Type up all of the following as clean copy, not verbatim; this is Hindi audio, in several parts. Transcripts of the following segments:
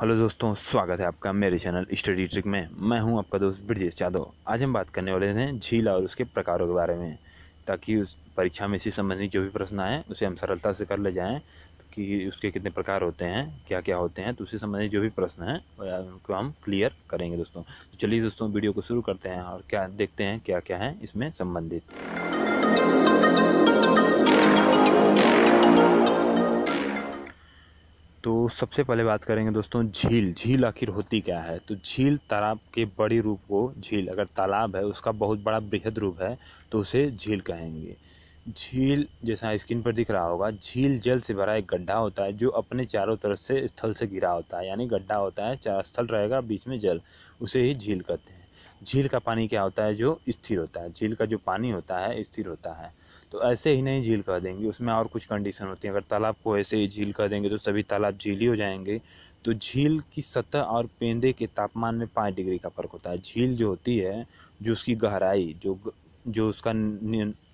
हेलो दोस्तों, स्वागत है आपका मेरे चैनल स्टडी ट्रिक में। मैं हूं आपका दोस्त बृजेश यादव। आज हम बात करने वाले हैं झील और उसके प्रकारों के बारे में, ताकि उस परीक्षा में इसी संबंधी जो भी प्रश्न आए उसे हम सरलता से कर ले जाएं कि उसके कितने प्रकार होते हैं, क्या क्या होते हैं। तो उसी संबंधी जो भी प्रश्न हैं उनको हम क्लियर करेंगे दोस्तों। तो चलिए दोस्तों, वीडियो को शुरू करते हैं और क्या देखते हैं क्या क्या है इसमें संबंधित। तो सबसे पहले बात करेंगे दोस्तों झील। झील आखिर होती क्या है? तो झील तालाब के बड़ी रूप को, झील अगर तालाब है उसका बहुत बड़ा बृहद रूप है तो उसे झील कहेंगे। झील जैसा स्क्रीन पर दिख रहा होगा, झील जल से भरा एक गड्ढा होता है जो अपने चारों तरफ से स्थल से घिरा होता है, यानी गड्ढा होता है, चार स्थल रहेगा, बीच में जल, उसे ही झील कहते हैं। झील का पानी क्या होता है? जो स्थिर होता है। झील का जो पानी होता है स्थिर होता है। तो ऐसे ही नहीं झील कह देंगे, उसमें और कुछ कंडीशन होती है। अगर तालाब को ऐसे ही झील कह देंगे तो सभी तालाब झील ही हो जाएंगे। तो झील की सतह और पेंदे के तापमान में 5 डिग्री का फर्क होता है। झील जो होती है, जो उसकी गहराई, जो उसका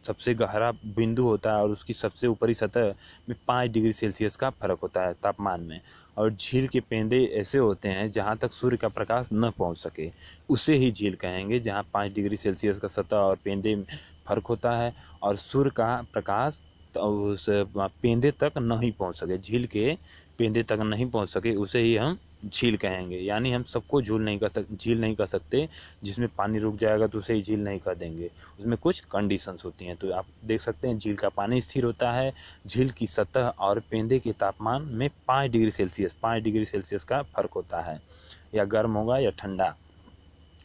सबसे गहरा बिंदु होता है और उसकी सबसे ऊपरी सतह में 5 डिग्री सेल्सियस का फर्क होता है तापमान में। और झील के पेंदे ऐसे होते हैं जहाँ तक सूर्य का प्रकाश न पहुँच सके, उसे ही झील कहेंगे। जहाँ 5 डिग्री सेल्सियस का सतह और पेंदे में फर्क होता है और सूर्य का प्रकाश उस पेंदे तक नहीं पहुँच सके, झील के पेंदे तक नहीं पहुँच सके, उसे ही हम झील कहेंगे। यानी हम सबको झील नहीं कह सकते। जिसमें पानी रुक जाएगा तो उसे झील नहीं कह देंगे, उसमें कुछ कंडीशंस होती हैं। तो आप देख सकते हैं झील का पानी स्थिर होता है। झील की सतह और पेंदे के तापमान में 5 डिग्री सेल्सियस का फर्क होता है, या गर्म होगा या ठंडा।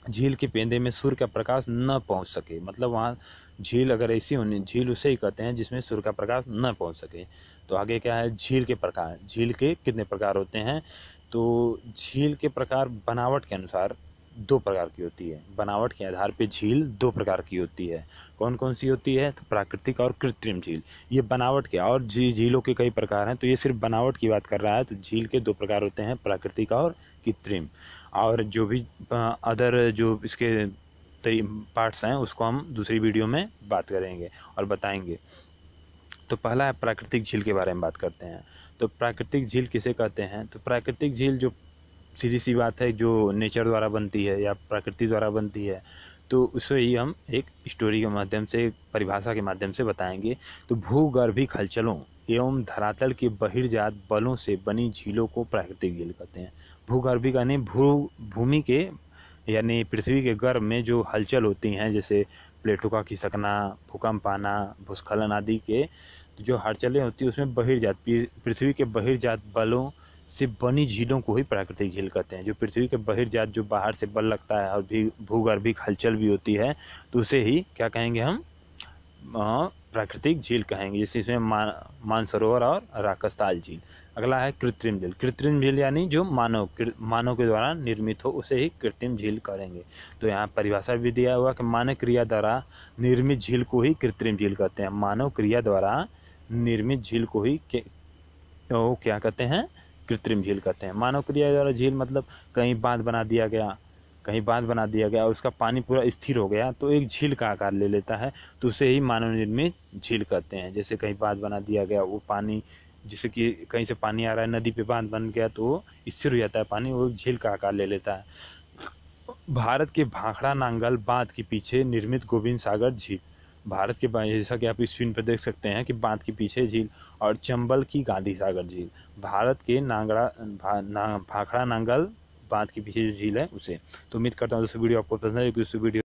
झील के पेंदे में सूर्य का प्रकाश न पहुंच सके, मतलब वहाँ झील अगर ऐसी होनी, झील उसे ही कहते हैं जिसमें सूर्य का प्रकाश न पहुंच सके। तो आगे क्या है? झील के प्रकार। झील के कितने प्रकार होते हैं? तो झील के प्रकार बनावट के अनुसार 2 प्रकार की होती है। बनावट के आधार पे झील 2 प्रकार की होती है। कौन कौन सी होती है? तो प्राकृतिक और कृत्रिम झील। ये बनावट के, और झीलों के कई प्रकार हैं, तो ये सिर्फ बनावट की बात कर रहा है। तो झील के 2 प्रकार होते हैं, प्राकृतिक और कृत्रिम। और जो भी अदर जो इसके पार्ट्स हैं उसको हम दूसरी वीडियो में बात करेंगे और बताएंगे। तो पहला है प्राकृतिक झील के बारे में बात करते हैं। तो प्राकृतिक झील किसे कहते हैं? तो प्राकृतिक झील, जो सीधी सी बात है, जो नेचर द्वारा बनती है या प्रकृति द्वारा बनती है, तो उसे ही हम एक स्टोरी के माध्यम से, परिभाषा के माध्यम से बताएंगे। तो भूगर्भी हलचलों एवं धरातल के बहिर्जात बलों से बनी झीलों को प्राकृतिक झील कहते हैं। भूगर्भी यानी भूमि के, यानी पृथ्वी के गर्भ में जो हलचल होती हैं, जैसे प्लेटों का खिसकना, भूकंप आना, भूस्खलन आदि के जो हलचलें होती है, उसमें बहिर्जात, पृथ्वी के बहिर्जात बलों से बनी झीलों को ही प्राकृतिक झील कहते हैं। जो पृथ्वी के बहिर्जात, जो बाहर से बल लगता है और भी भूगर्भिक हलचल भी होती है, तो उसे ही क्या कहेंगे हम? प्राकृतिक झील कहेंगे। जैसे इसमें मानसरोवर और राकाताल झील। अगला है कृत्रिम झील। कृत्रिम झील यानी जो मानव के द्वारा निर्मित हो, उसे ही कृत्रिम झील करेंगे। तो यहाँ परिभाषा भी दिया हुआ कि मानव क्रिया द्वारा निर्मित झील को ही कृत्रिम झील कहते हैं। मानव क्रिया द्वारा निर्मित झील को ही क्या कहते हैं? कृत्रिम झील कहते हैं। मानव क्रिया द्वारा झील मतलब कहीं बांध बना दिया गया और उसका पानी पूरा स्थिर हो गया तो एक झील का आकार ले लेता है, तो उसे ही मानव निर्मित झील कहते हैं। जैसे कहीं बांध बना दिया गया, वो पानी, जैसे कि कहीं से पानी आ रहा है, नदी पे बांध बन गया तो वो स्थिर हो जाता है पानी, वो झील का आकार ले लेता है। भारत के भाखड़ा नांगल बांध के पीछे निर्मित गोविंद सागर झील। भारत के, जैसा कि आप स्क्रीन पर देख सकते हैं कि बांध के पीछे झील, और चंबल की गांधी सागर झील। भारत के भाखड़ा नांगल बांध के पीछे जो झील है उसे। तो उम्मीद करता हूँ दोस्तों वीडियो आपको पसंद है।